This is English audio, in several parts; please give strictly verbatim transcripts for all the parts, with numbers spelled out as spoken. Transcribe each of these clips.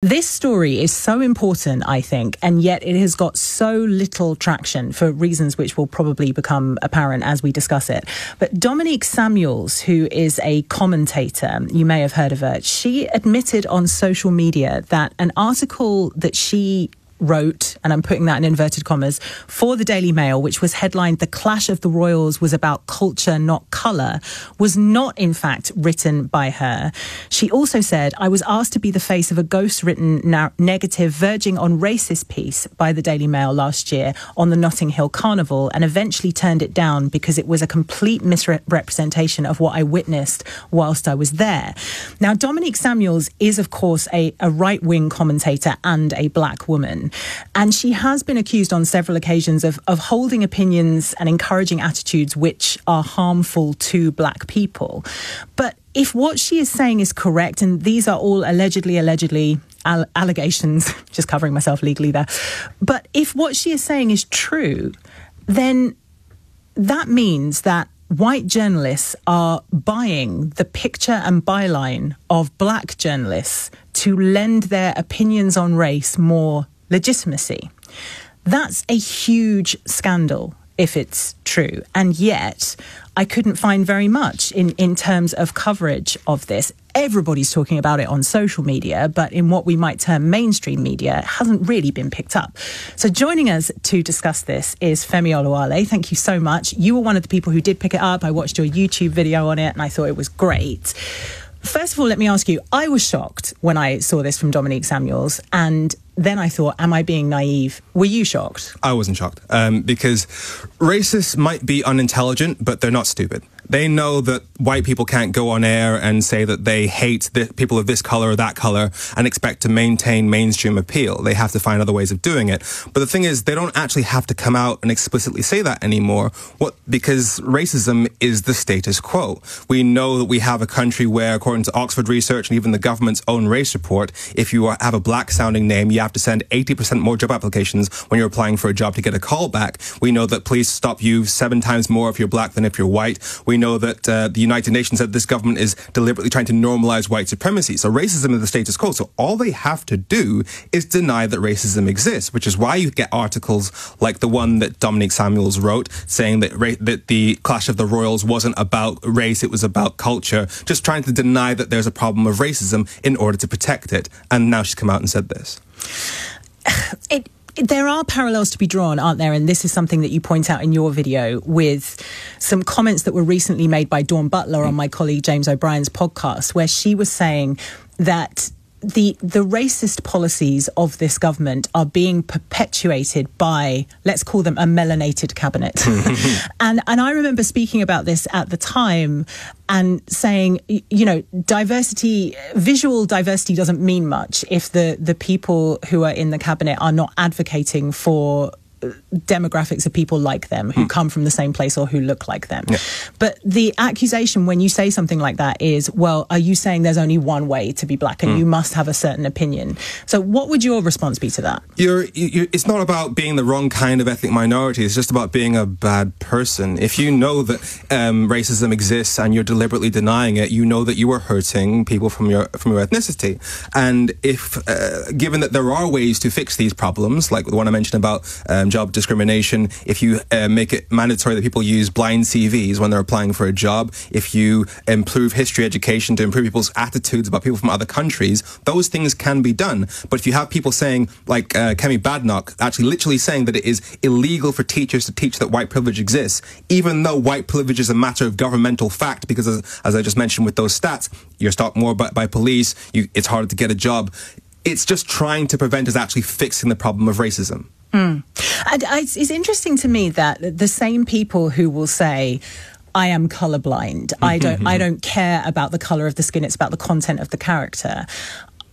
This story is so important, I think, and yet it has got so little traction for reasons which will probably become apparent as we discuss it. But Dominique Samuels, who is a commentator, you may have heard of her, she admitted on social media that an article that she wrote, and I'm putting that in inverted commas, for the Daily Mail, which was headlined "The Clash of the Royals was about culture, not colour," was not in fact written by her. She also said, "I was asked to be the face of a ghost-written na- negative verging on racist piece by the Daily Mail last year on the Notting Hill Carnival, and eventually turned it down because it was a complete misrepresentation of what I witnessed whilst I was there." Now, Dominique Samuels is, of course, a, a right-wing commentator and a black woman. And she has been accused on several occasions of, of holding opinions and encouraging attitudes which are harmful to black people. But if what she is saying is correct, and these are all allegedly, allegedly al- allegations, just covering myself legally there. But if what she is saying is true, then that means that white journalists are buying the picture and byline of black journalists to lend their opinions on race more legitimacy. That's a huge scandal if it's true. And yet, I couldn't find very much in, in terms of coverage of this. Everybody's talking about it on social media, but in what we might term mainstream media, it hasn't really been picked up. So joining us to discuss this is Femi Oluwole. Thank you so much. You were one of the people who did pick it up. I watched your YouTube video on it and I thought it was great. First of all, let me ask you, I was shocked when I saw this from Dominique Samuels, and then I thought, am I being naive? Were you shocked? I wasn't shocked, um, because racists might be unintelligent, but they're not stupid. They know that white people can't go on air and say that they hate the people of this color or that color and expect to maintain mainstream appeal. They have to find other ways of doing it. But the thing is, they don't actually have to come out and explicitly say that anymore, what, because racism is the status quo. We know that we have a country where, according to Oxford Research and even the government's own race report, if you are, have a black-sounding name, you have to send eighty percent more job applications when you're applying for a job to get a call back. We know that police stop you seven times more if you're black than if you're white. We know that uh, the United Nations said this government is deliberately trying to normalize white supremacy. So racism is the status quo. So all they have to do is deny that racism exists, which is why you get articles like the one that Dominique Samuels wrote saying that, ra- that the Clash of the Royals wasn't about race, it was about culture, just trying to deny that there's a problem of racism in order to protect it. And now she's come out and said this. It, there are parallels to be drawn, aren't there? And this is something that you point out in your video with some comments that were recently made by Dawn Butler on my colleague James O'Brien's podcast, where she was saying that the the racist policies of this government are being perpetuated by, let's call them, a melanated cabinet. and and I remember speaking about this at the time and saying, you know, diversity, visual diversity doesn't mean much if the, the people who are in the cabinet are not advocating for demographics of people like them who mm. come from the same place or who look like them. Yeah. But the accusation when you say something like that is, well, are you saying there's only one way to be black and mm. you must have a certain opinion? So what would your response be to that? You're, you're, it's not about being the wrong kind of ethnic minority. It's just about being a bad person. If you know that um, racism exists and you're deliberately denying it, you know that you are hurting people from your from your ethnicity. And if, uh, given that there are ways to fix these problems, like the one I mentioned about um, job discrimination, if you uh, make it mandatory that people use blind C Vs when they're applying for a job, if you improve history education to improve people's attitudes about people from other countries, those things can be done. But if you have people saying, like uh, Kemi Badenoch, actually literally saying that it is illegal for teachers to teach that white privilege exists, even though white privilege is a matter of governmental fact, because as, as I just mentioned with those stats, you're stopped more by, by police, you, it's harder to get a job. It's just trying to prevent us actually fixing the problem of racism. Mm. And it's interesting to me that the same people who will say, I am colorblind, I don't, I don't care about the color of the skin, it's about the content of the character,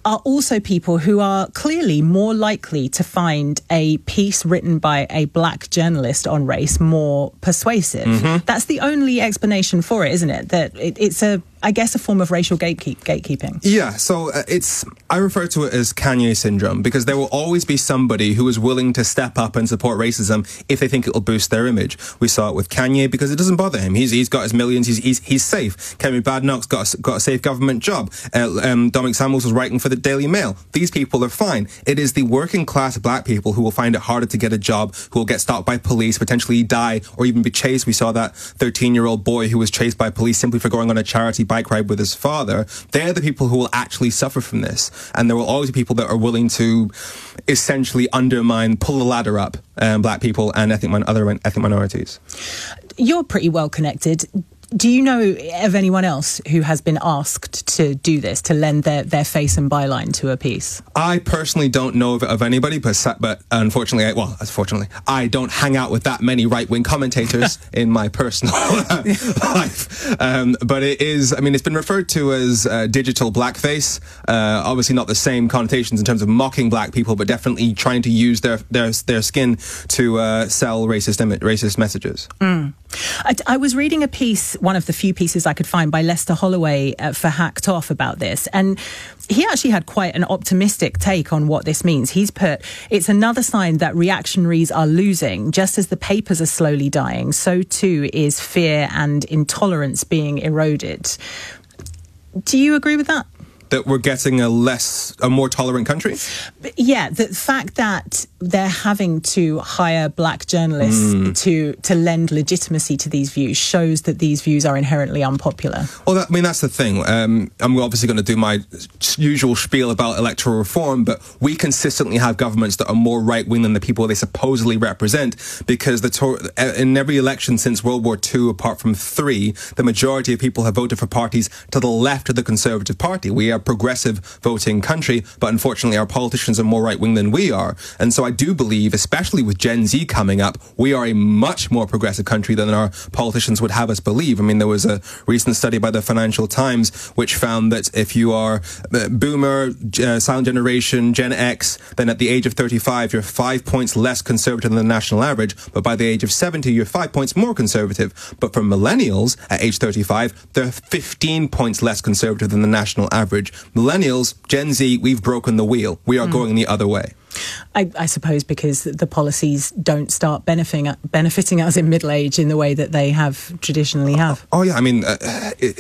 are also people who are clearly more likely to find a piece written by a black journalist on race more persuasive. Mm-hmm. That's the only explanation for it, isn't it? That it, it's a I guess, a form of racial gatekeep, gatekeeping. Yeah, so it's, I refer to it as Kanye syndrome, because there will always be somebody who is willing to step up and support racism if they think it'll boost their image. We saw it with Kanye because it doesn't bother him. He's he's got his millions, he's he's, he's safe. Kemi Badenoch's got a, got a safe government job. Uh, um, Dominique Samuels was writing for the Daily Mail. These people are fine. It is the working class black people who will find it harder to get a job, who will get stopped by police, potentially die, or even be chased. We saw that thirteen-year-old boy who was chased by police simply for going on a charity bike ride with his father. They're the people who will actually suffer from this. And there will always be people that are willing to essentially undermine, pull the ladder up, um, black people and ethnic min- other ethnic minorities. You're pretty well connected. Do you know of anyone else who has been asked to do this, to lend their, their face and byline to a piece? I personally don't know of, of anybody, but but unfortunately, I, well, unfortunately, I don't hang out with that many right-wing commentators in my personal life. Um, but it is, I mean, it's been referred to as uh, digital blackface. Uh, obviously not the same connotations in terms of mocking black people, but definitely trying to use their their, their skin to uh, sell racist, racist messages. Mm. I, I was reading a piece, one of the few pieces I could find, by Lester Holloway uh, for Hacked Off about this. And he actually had quite an optimistic take on what this means. He's put, it's another sign that reactionaries are losing. Just as the papers are slowly dying, so too is fear and intolerance being eroded. Do you agree with that? That we're getting a less, a more tolerant country? Yeah, the fact that they're having to hire black journalists mm. to to lend legitimacy to these views shows that these views are inherently unpopular. Well, that, I mean, that's the thing. Um, I'm obviously going to do my usual spiel about electoral reform, but we consistently have governments that are more right-wing than the people they supposedly represent, because the tor- in every election since World War Two, apart from three, the majority of people have voted for parties to the left of the Conservative Party. We are a progressive voting country, but unfortunately our politicians are more right-wing than we are. And so I do believe, especially with Gen Z coming up, we are a much more progressive country than our politicians would have us believe. I mean, there was a recent study by the Financial Times which found that if you are boomer, uh, silent generation, Gen X, then at the age of thirty-five, you're five points less conservative than the national average, but by the age of seventy, you're five points more conservative. But for millennials, at age thirty-five, they're fifteen points less conservative than the national average. Millennials, Gen Z, we've broken the wheel. We are mm. going the other way. I, I suppose because the policies don't start benefiting benefiting us in middle age in the way that they have traditionally have. Oh, oh yeah, I mean, uh, it,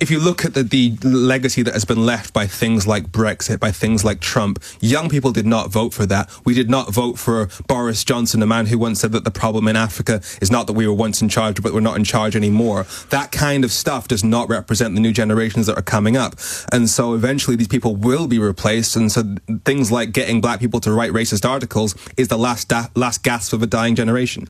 if you look at the, the legacy that has been left by things like Brexit, by things like Trump, young people did not vote for that. We did not vote for Boris Johnson, a man who once said that the problem in Africa is not that we were once in charge, but we're not in charge anymore. That kind of stuff does not represent the new generations that are coming up. And so eventually these people will be replaced. And so things like getting black people to to write racist articles is the last da- last gasp of a dying generation.